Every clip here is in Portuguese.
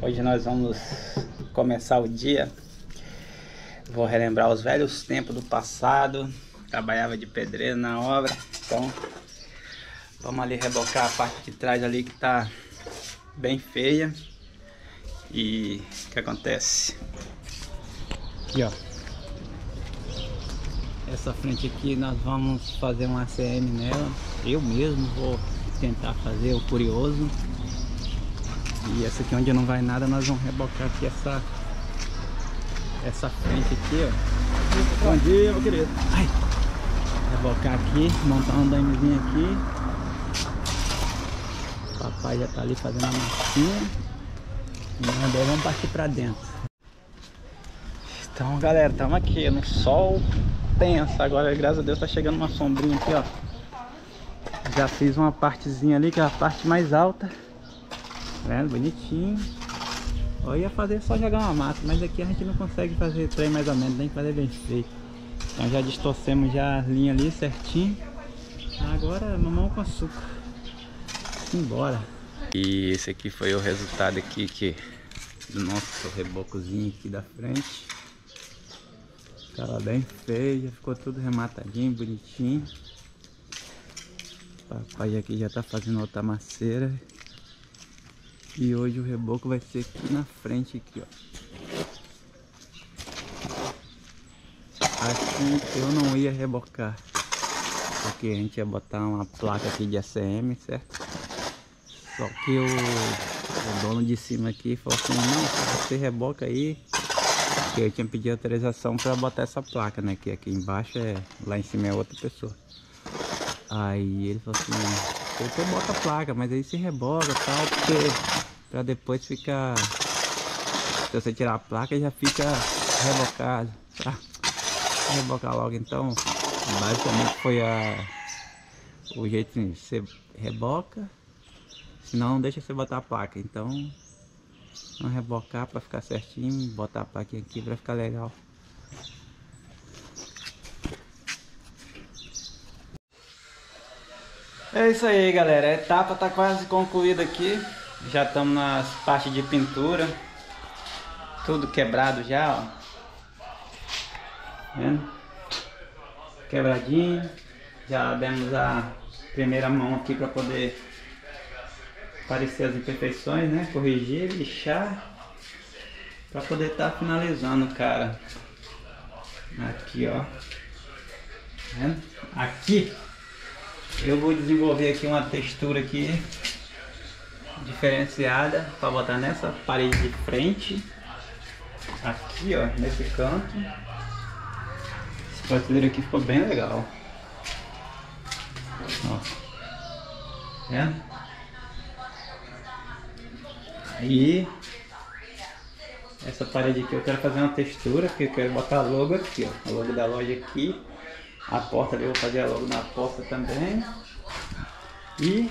Hoje nós vamos começar o dia. Vou relembrar os velhos tempos do passado. Trabalhava de pedreiro na obra. Então vamos ali rebocar a parte de trás ali que tá bem feia. E o que acontece? Aqui, ó. Essa frente aqui nós vamos fazer um ACM nela. Eu mesmo vou tentar fazer o curioso. E essa aqui onde não vai nada, nós vamos rebocar aqui essa frente aqui, ó. Bom dia, meu querido. Ai. Rebocar aqui, montar um damezinho aqui. O papai já tá ali fazendo a massinha. E nós daí vamos partir pra dentro. Então, galera, estamos aqui no sol tenso. Agora, graças a Deus, tá chegando uma sombrinha aqui, ó. Já fiz uma partezinha ali, que é a parte mais alta. Vendo? Bonitinho. Eu ia fazer só jogar uma massa, mas aqui a gente não consegue fazer trem mais ou menos, nem fazer bem feito. Então já distorcemos já a linha ali certinho. Agora mamão com açúcar. Embora. E esse aqui foi o resultado aqui que do nosso rebocozinho aqui da frente. Tava bem feio, já ficou tudo rematadinho, bonitinho. Papai aqui já tá fazendo outra maceira. E hoje o reboco vai ser aqui na frente, aqui, ó. Aqui eu não ia rebocar, porque a gente ia botar uma placa aqui de ACM, certo? Só que o dono de cima aqui falou assim, não, você reboca aí. Porque eu tinha pedido autorização para botar essa placa, né? Que aqui embaixo é, lá em cima é outra pessoa. Aí ele falou assim, você bota a placa, mas aí se reboca e tal, porque pra depois ficar, se você tirar a placa já fica rebocado, tá? Rebocar logo. Então basicamente foi o jeito de você reboca, senão não deixa você botar a placa. Então não rebocar pra ficar certinho, botar a plaquinha aqui pra ficar legal. É isso aí, galera, a etapa tá quase concluída aqui. Já estamos nas partes de pintura. Tudo quebrado já, ó. Vendo? Quebradinho. Já demos a primeira mão aqui para poder aparecer as imperfeições, né? Corrigir, lixar. Para poder estar finalizando, cara. Aqui, ó. Vendo? Aqui. Eu vou desenvolver aqui uma textura aqui diferenciada para botar nessa parede de frente aqui, ó, nesse canto. Esse brasileiro aqui ficou bem legal, ó. É? Aí essa parede aqui eu quero fazer uma textura que eu quero botar logo aqui, ó, o logo da loja aqui. A porta ali eu vou fazer logo na porta também. E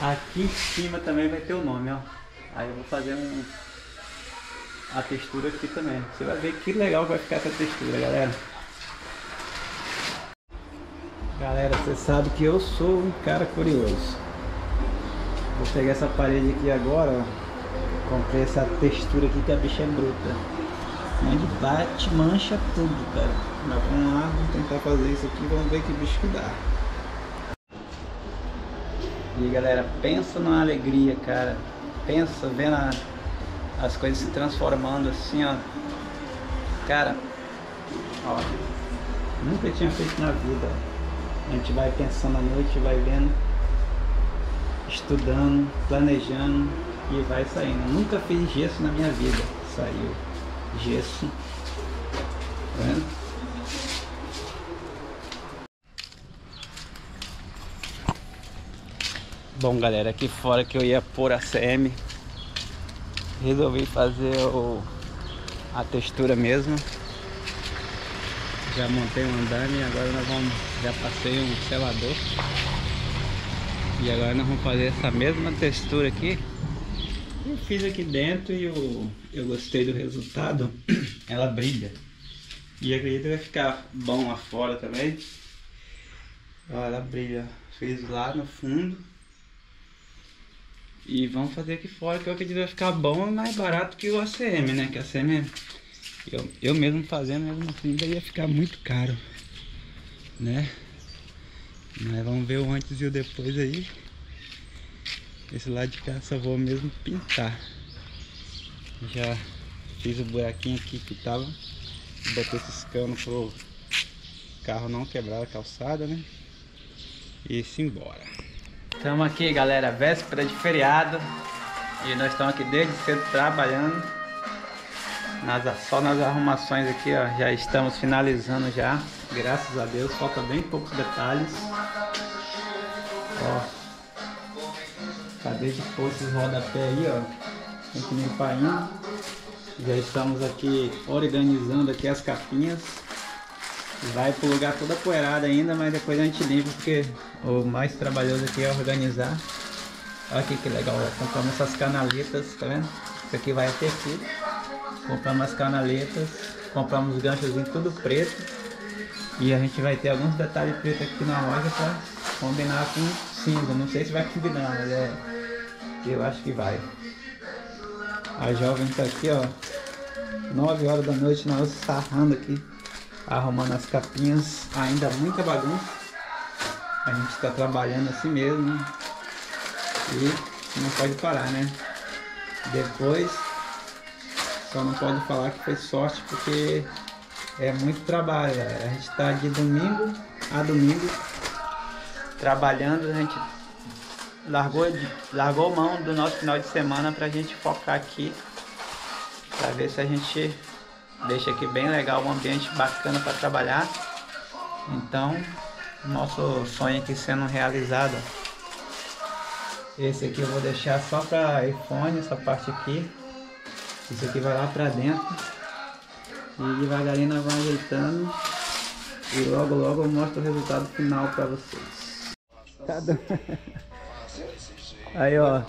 aqui em cima também vai ter o nome, ó. Aí eu vou fazer a textura aqui também. Você vai ver que legal vai ficar essa textura, galera. Galera, você sabe que eu sou um cara curioso. Vou pegar essa parede aqui agora, ó. Comprei essa textura aqui que a bicha é bruta. Onde bate, mancha tudo, cara. Mas vamos lá, vamos tentar fazer isso aqui, vamos ver que bicho que dá. E galera, pensa numa alegria, cara. Pensa vendo as coisas se transformando assim, ó. Cara, ó, nunca tinha feito na vida. A gente vai pensando à noite, vai vendo, estudando, planejando e vai saindo. Nunca fiz gesso na minha vida, saiu. Gesso, tá vendo? Bom, galera, aqui fora que eu ia pôr a ACM, resolvi fazer a textura mesmo. Já montei um andame, agora nós vamos, já passei um selador e agora nós vamos fazer essa mesma textura aqui. Eu fiz aqui dentro e eu gostei do resultado. Ela brilha. E acredito que vai ficar bom lá fora também. Ó, ela brilha. Fiz lá no fundo. E vamos fazer aqui fora, que eu acredito que vai ficar bom e mais barato que o ACM, né? Que o ACM, eu mesmo fazendo, mesmo assim, ainda ia ficar muito caro, né? Mas vamos ver o antes e o depois aí. Esse lado de cá só vou mesmo pintar. Já fiz o buraquinho aqui que tava. Botei esses canos pro carro não quebrar a calçada, né? E simbora. Estamos aqui, galera, véspera de feriado, e nós estamos aqui desde cedo trabalhando só nas arrumações aqui, ó. Já estamos finalizando já, graças a Deus. Falta bem poucos detalhes, ó. Cadê que fosse esses rodapé aí, ó? Tem que limpar ainda. Já estamos aqui organizando aqui as capinhas. Vai pro lugar toda poeirada ainda, mas depois a gente limpa, porque o mais trabalhoso aqui é organizar. Olha aqui que legal, ó. Compramos essas canaletas, tá vendo? Isso aqui vai até aqui. Compramos as canaletas, compramos os ganchos tudo preto. E a gente vai ter alguns detalhes pretos aqui na loja pra combinar com cinza. Não sei se vai combinar, mas é... eu acho que vai. A jovem tá aqui, ó. 9 horas da noite, nós sarrando aqui, arrumando as capinhas. Ainda muita bagunça. A gente está trabalhando assim mesmo, né? E não pode parar, né? Depois só não pode falar que foi sorte, porque é muito trabalho, galera. A gente está de domingo a domingo trabalhando. A gente largou mão do nosso final de semana para a gente focar aqui, para ver se a gente deixa aqui bem legal, um ambiente bacana para trabalhar. Então, nosso sonho aqui sendo realizado. Esse aqui eu vou deixar só para iPhone, essa parte aqui. Isso aqui vai lá para dentro. E devagarinho vai ajeitando. E logo logo eu mostro o resultado final para vocês. Tá dando. Aí, ó.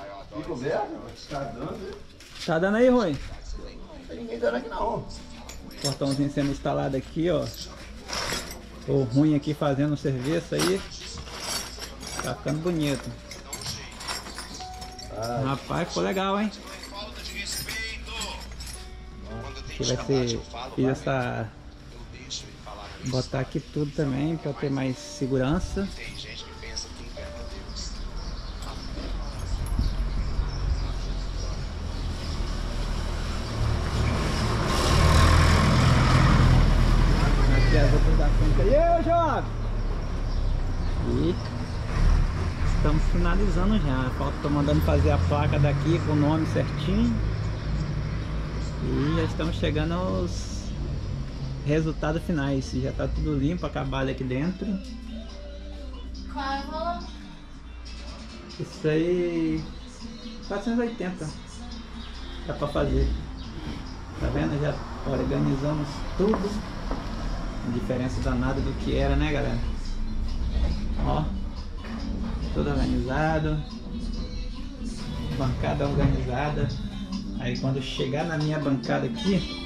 Tá dando aí, Rui? Não tem ninguém dando aqui não. Portãozinho sendo instalado aqui, ó. O ruim aqui fazendo o serviço aí. Tá ficando bonito. Ah, rapaz, ficou legal, hein? Aqui vai ser... fiz essa... botar aqui tudo também, pra ter mais segurança. E estamos finalizando já. Estou mandando fazer a placa daqui com o nome certinho. E já estamos chegando aos resultados finais. Já está tudo limpo, acabado aqui dentro. Isso aí, 480. Dá para fazer. Tá vendo? Já organizamos tudo. Diferença danada do que era, né, galera? Ó, tudo organizado, bancada organizada. Aí quando chegar na minha bancada aqui,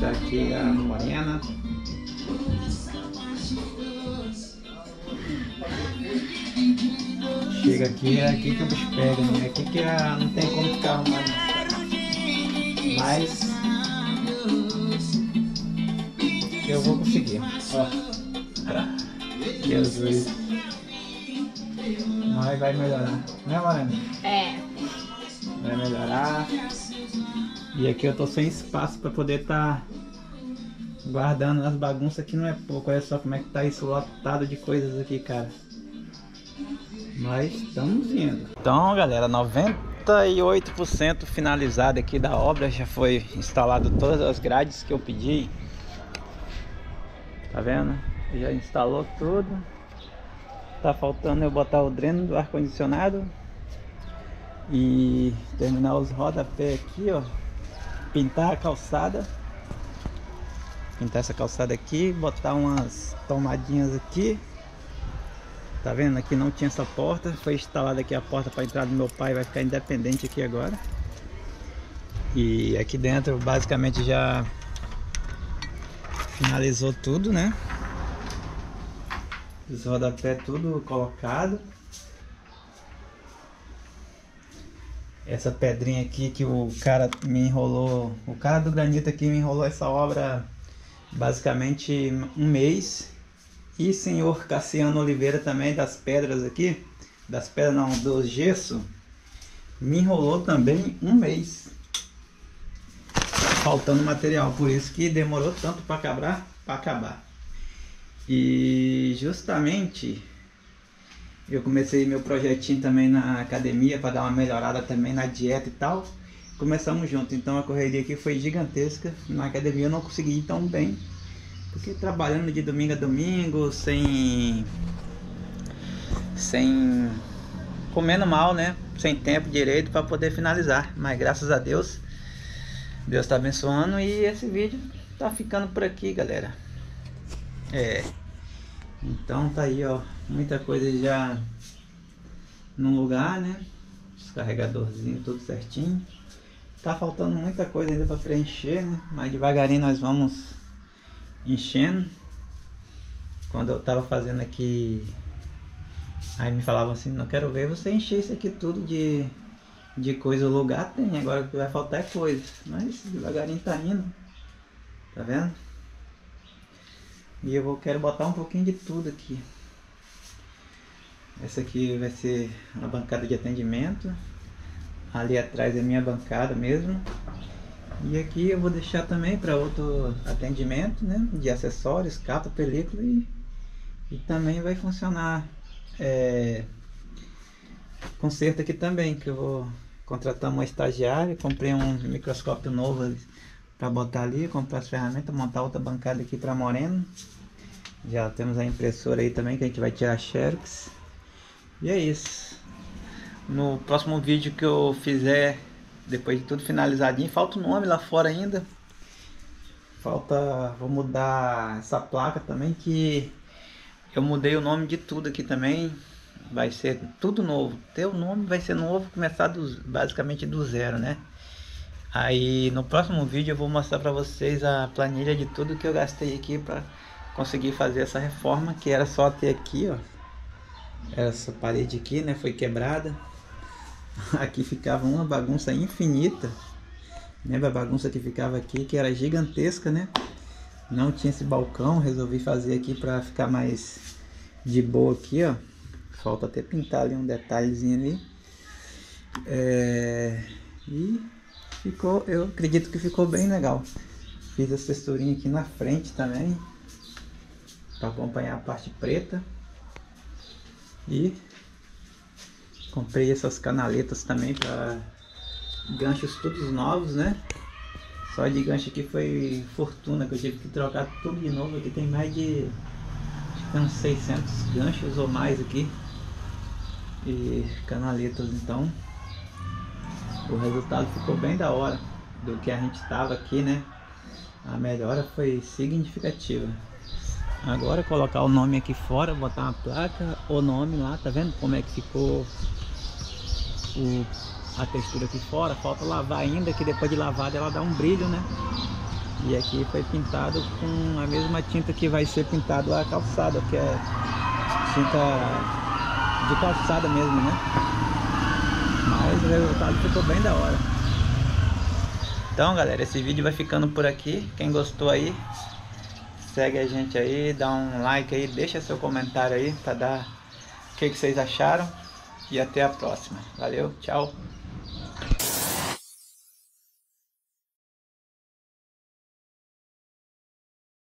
tá aqui a Mariana. Chega aqui, é aqui que eu vos pego, né? Aqui que não tem como ficar arrumado, mas eu vou conseguir, ó. Jesus. Mas vai melhorar, né, Mariana? É. Vai melhorar. E aqui eu tô sem espaço pra poder tá guardando as bagunças, que não é pouco. Olha só como é que tá isso lotado de coisas aqui, cara. Mas estamos indo. Então, galera, 98% finalizado aqui da obra. Já foi instalado todas as grades que eu pedi. Tá vendo? Já instalou tudo. Tá faltando eu botar o dreno do ar-condicionado e terminar os rodapés aqui, ó. Pintar a calçada. Pintar essa calçada aqui, botar umas tomadinhas aqui. Tá vendo? Aqui não tinha essa porta. Foi instalada aqui a porta para entrar do meu pai. Vai ficar independente aqui agora. E aqui dentro basicamente já... finalizou tudo, né? Os rodapés tudo colocado. essa pedrinha aqui que o cara me enrolou, o cara do granito aqui me enrolou essa obra basicamente um mês. E senhor Cassiano Oliveira também, das pedras aqui, das pedras não, do gesso, me enrolou também um mês, faltando material, por isso que demorou tanto para acabar. E justamente eu comecei meu projetinho também na academia para dar uma melhorada também na dieta e tal. Começamos junto, então a correria aqui foi gigantesca. Na academia eu não consegui ir tão bem, porque trabalhando de domingo a domingo, sem comendo mal, né? Sem tempo direito para poder finalizar. Mas graças a Deus, Deus está abençoando e esse vídeo tá ficando por aqui, galera. Então tá aí, ó, muita coisa já no lugar, né? Os carregadorzinhos tudo certinho. Tá faltando muita coisa ainda para preencher, né? Mas devagarinho nós vamos enchendo. Quando eu tava fazendo aqui, aí me falavam assim, não quero ver você encher isso aqui tudo de coisa. O lugar tem, agora o que vai faltar é coisa. Mas devagarinho tá indo, tá vendo? E eu quero botar um pouquinho de tudo aqui. Essa aqui vai ser a bancada de atendimento. Ali atrás é minha bancada mesmo. E aqui eu vou deixar também para outro atendimento, né? De acessórios, capa, película e também vai funcionar conserto aqui também, que eu vou contratar uma estagiária. Comprei um microscópio novo ali para botar ali, comprar as ferramentas, montar outra bancada aqui para moreno. Já temos a impressora aí também, que a gente vai tirar xerox. E é isso. No próximo vídeo que eu fizer, depois de tudo finalizadinho, falta o nome lá fora ainda. Falta, vou mudar essa placa também, que eu mudei o nome de tudo aqui também. Vai ser tudo novo. Teu nome vai ser novo, começar basicamente do zero, né? Aí no próximo vídeo eu vou mostrar para vocês a planilha de tudo que eu gastei aqui para conseguir fazer essa reforma, que era só ter aqui, ó. Essa parede aqui, né, foi quebrada. Aqui ficava uma bagunça infinita. Lembra a bagunça que ficava aqui, que era gigantesca, né? Não tinha esse balcão, resolvi fazer aqui para ficar mais de boa aqui, ó. Falta até pintar ali um detalhezinho ali. E ficou, eu acredito que ficou bem legal. Fiz essa texturinha aqui na frente também, para acompanhar a parte preta. E comprei essas canaletas também, para ganchos todos novos, né? Só de gancho aqui foi fortuna, que eu tive que trocar tudo de novo. Aqui tem mais de uns 600 ganchos ou mais aqui. E canaletas, então. O resultado ficou bem da hora do que a gente estava aqui, né? A melhora foi significativa. Agora colocar o nome aqui fora, botar uma placa, o nome lá, tá vendo como é que ficou a textura aqui fora? Falta lavar ainda, que depois de lavada ela dá um brilho, né? E aqui foi pintado com a mesma tinta que vai ser pintado a calçada, que é tinta de calçada mesmo, né? Mas o resultado ficou bem da hora. Então, galera, esse vídeo vai ficando por aqui. Quem gostou aí, segue a gente aí, dá um like aí, deixa seu comentário aí para dar o que vocês acharam. E até a próxima. Valeu, tchau.